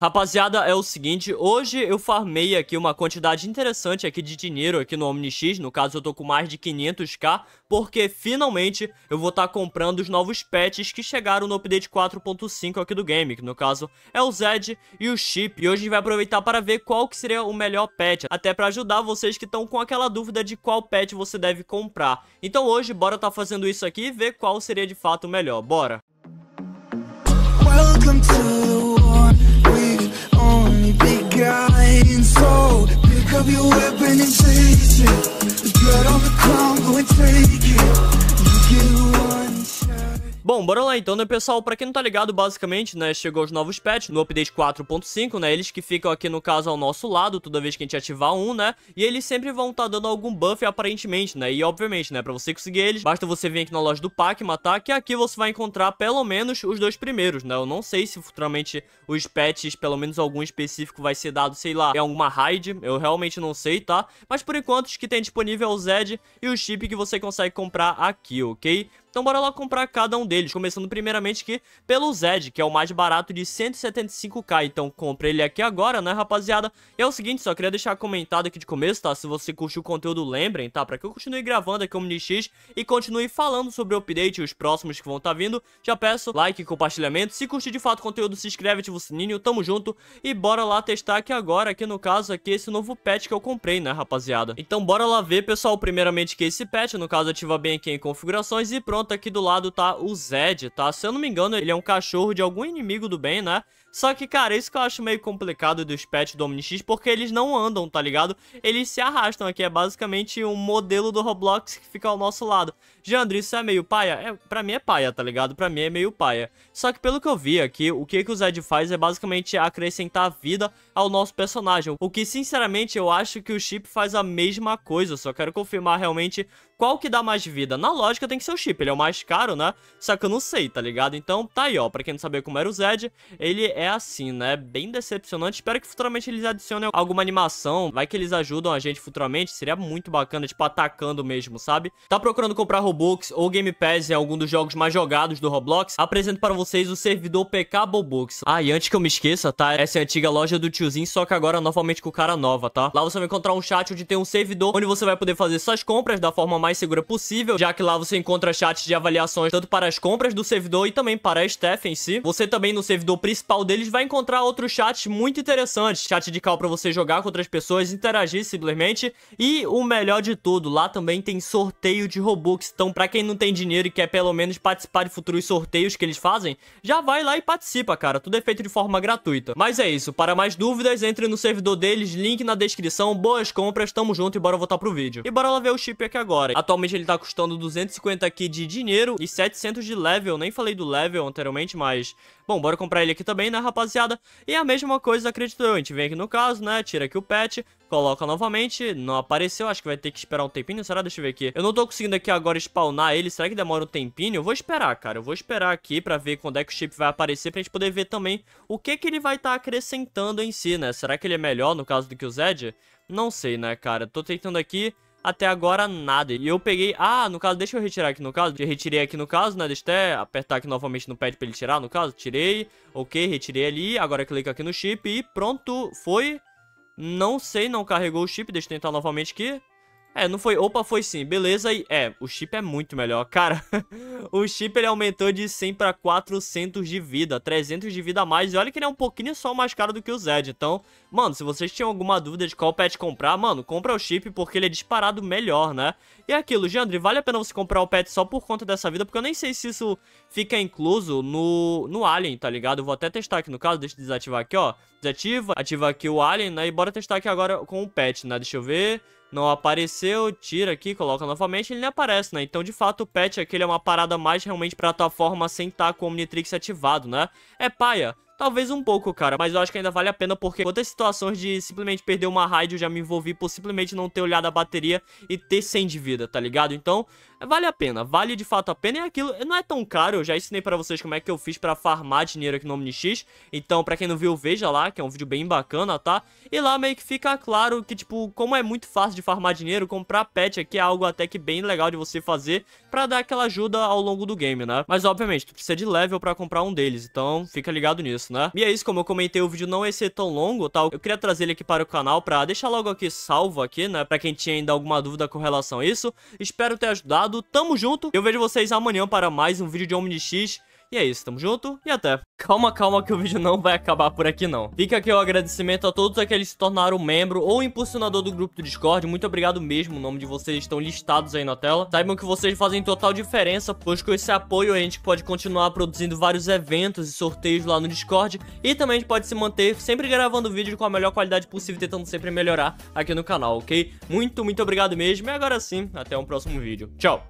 Rapaziada, é o seguinte, hoje eu farmei aqui uma quantidade interessante aqui de dinheiro aqui no Omnitrix, no caso eu tô com mais de 500k, porque finalmente eu vou estar comprando os novos pets que chegaram no update 4.5 aqui do game, que no caso é o Zed e o Chip, e hoje a gente vai aproveitar para ver qual que seria o melhor pet, até para ajudar vocês que estão com aquela dúvida de qual pet você deve comprar. Então hoje bora tá fazendo isso aqui e ver qual seria de fato o melhor, bora! Welcome to Bom, bora lá então, né, pessoal? Pra quem não tá ligado, basicamente, né, chegou os novos pets no update 4.5, né, eles que ficam aqui, no caso, ao nosso lado, toda vez que a gente ativar um, né, e eles sempre vão tá dando algum buff, aparentemente, né, e obviamente, né, pra você conseguir eles, basta você vir aqui na loja do Pac-Man, tá, que aqui você vai encontrar, pelo menos, os dois primeiros, né, eu não sei se futuramente os pets, pelo menos algum específico, vai ser dado, sei lá, em alguma raid, eu realmente não sei, tá, mas por enquanto, os que tem disponível é o Zed e o Chip que você consegue comprar aqui, ok? Então bora lá comprar cada um deles, começando primeiramente aqui pelo Zed, que é o mais barato de 175k, então compra ele aqui agora, né, rapaziada? E é o seguinte, só queria deixar comentado aqui de começo, tá, se você curtiu o conteúdo, lembrem, tá, pra que eu continue gravando aqui o Omnitrix e continue falando sobre o update e os próximos que vão tá vindo, já peço like e compartilhamento, se curtir de fato o conteúdo, se inscreve, ativa o sininho, tamo junto, e bora lá testar aqui agora, aqui no caso, aqui esse novo pet que eu comprei, né, rapaziada? Então bora lá ver, pessoal, primeiramente que esse pet, no caso, ativa bem aqui em configurações e pronto. Aqui do lado tá o Zed, tá? Se eu não me engano, ele é um cachorro de algum inimigo do bem, né? Só que, cara, isso que eu acho meio complicado dos pets do Omnitrix, porque eles não andam, tá ligado? Eles se arrastam aqui, é basicamente um modelo do Roblox que fica ao nosso lado. Jandro, isso é meio paia? Pra mim é paia, tá ligado? Pra mim é meio paia. Só que pelo que eu vi aqui, o que o Zed faz é basicamente acrescentar vida ao nosso personagem. O que, sinceramente, eu acho que o Chip faz a mesma coisa, só quero confirmar realmente qual que dá mais vida. Na lógica tem que ser o Chip, ele é o mais caro, né? Só que eu não sei, tá ligado? Então tá aí, ó, pra quem não sabia como era o Zed, ele é assim, né? Bem decepcionante. Espero que futuramente eles adicionem alguma animação. Vai que eles ajudam a gente futuramente. Seria muito bacana, tipo, atacando mesmo, sabe? Tá procurando comprar Robux ou Game Pass em algum dos jogos mais jogados do Roblox? Apresento para vocês o servidor PK Bobux. Ah, e antes que eu me esqueça, tá? Essa é a antiga loja do tiozinho, só que agora novamente com o cara nova, tá? Lá você vai encontrar um chat onde tem um servidor, onde você vai poder fazer suas compras da forma mais segura possível, já que lá você encontra chats de avaliações tanto para as compras do servidor e também para a staff em si. Você também no servidor principal deles vai encontrar outros chats muito interessantes, chat de call pra você jogar com outras pessoas, interagir simplesmente, e o melhor de tudo, lá também tem sorteio de Robux, então pra quem não tem dinheiro e quer pelo menos participar de futuros sorteios que eles fazem, já vai lá e participa, cara, tudo é feito de forma gratuita. Mas é isso, para mais dúvidas, entre no servidor deles, link na descrição, boas compras, tamo junto e bora voltar pro vídeo. E bora lá ver o Chip aqui agora, atualmente ele tá custando 250k de dinheiro e 700 de level, nem falei do level anteriormente, mas, bom, bora comprar ele aqui também, né, rapaziada? E a mesma coisa, acredito eu, a gente vem aqui no caso, né, tira aqui o pet, coloca novamente, não apareceu, acho que vai ter que esperar um tempinho, será? Deixa eu ver aqui, eu não tô conseguindo aqui agora spawnar ele, será que demora um tempinho? Eu vou esperar, cara, eu vou esperar aqui pra ver quando é que o Chip vai aparecer, pra gente poder ver também o que ele vai tá acrescentando em si, né, será que ele é melhor no caso do que o Zed? Não sei, né, cara, tô tentando aqui, até agora nada, e eu peguei, ah, no caso, deixa eu retirar aqui no caso, eu retirei aqui no caso, né, deixa eu até apertar aqui novamente no pad pra ele tirar, no caso, tirei, ok, retirei ali, agora clica aqui no Chip e pronto, foi, não sei, não carregou o Chip, deixa eu tentar novamente aqui. É, não foi, opa, foi sim, beleza, e é, o Chip é muito melhor, cara, o Chip ele aumentou de 100 para 400 de vida, 300 de vida a mais, e olha que ele é um pouquinho só mais caro do que o Zed, então, mano, se vocês tinham alguma dúvida de qual pet comprar, mano, compra o Chip porque ele é disparado melhor, né, e é aquilo, Jandri, vale a pena você comprar o pet só por conta dessa vida, porque eu nem sei se isso fica incluso no Alien, tá ligado, eu vou até testar aqui no caso, deixa eu desativar aqui, ó, desativa, ativa aqui o Alien, né, e bora testar aqui agora com o pet, né, deixa eu ver... Não apareceu, tira aqui, coloca novamente, ele não aparece, né? Então, de fato, o patch aqui ele é uma parada mais realmente pra tua forma sem estar com o Omnitrix ativado, né? É paia. Talvez um pouco, cara, mas eu acho que ainda vale a pena porque quantas situações de simplesmente perder uma raid eu já me envolvi por simplesmente não ter olhado a bateria e ter 100 de vida, tá ligado? Então, vale a pena, vale de fato a pena. E aquilo não é tão caro, eu já ensinei pra vocês como é que eu fiz pra farmar dinheiro aqui no Omnitrix. Então pra quem não viu, veja lá, que é um vídeo bem bacana, tá? E lá meio que fica claro que, tipo, como é muito fácil de farmar dinheiro, comprar pet aqui é algo até que bem legal de você fazer pra dar aquela ajuda ao longo do game, né? Mas obviamente, tu precisa de level pra comprar um deles, então fica ligado nisso, né? E é isso, como eu comentei, o vídeo não ia ser tão longo, tá? Eu queria trazer ele aqui para o canal pra deixar logo aqui salvo aqui, né? Pra quem tinha ainda alguma dúvida com relação a isso. Espero ter ajudado, tamo junto. Eu vejo vocês amanhã para mais um vídeo de Omnitrix. E é isso, tamo junto e até. Calma, calma que o vídeo não vai acabar por aqui não. Fica aqui o agradecimento a todos aqueles que se tornaram membro ou impulsionador do grupo do Discord. Muito obrigado mesmo, o nome de vocês estão listados aí na tela. Saibam que vocês fazem total diferença, pois com esse apoio a gente pode continuar produzindo vários eventos e sorteios lá no Discord. E também a gente pode se manter sempre gravando vídeo com a melhor qualidade possível, tentando sempre melhorar aqui no canal, ok? Muito obrigado mesmo e agora sim, até um próximo vídeo. Tchau!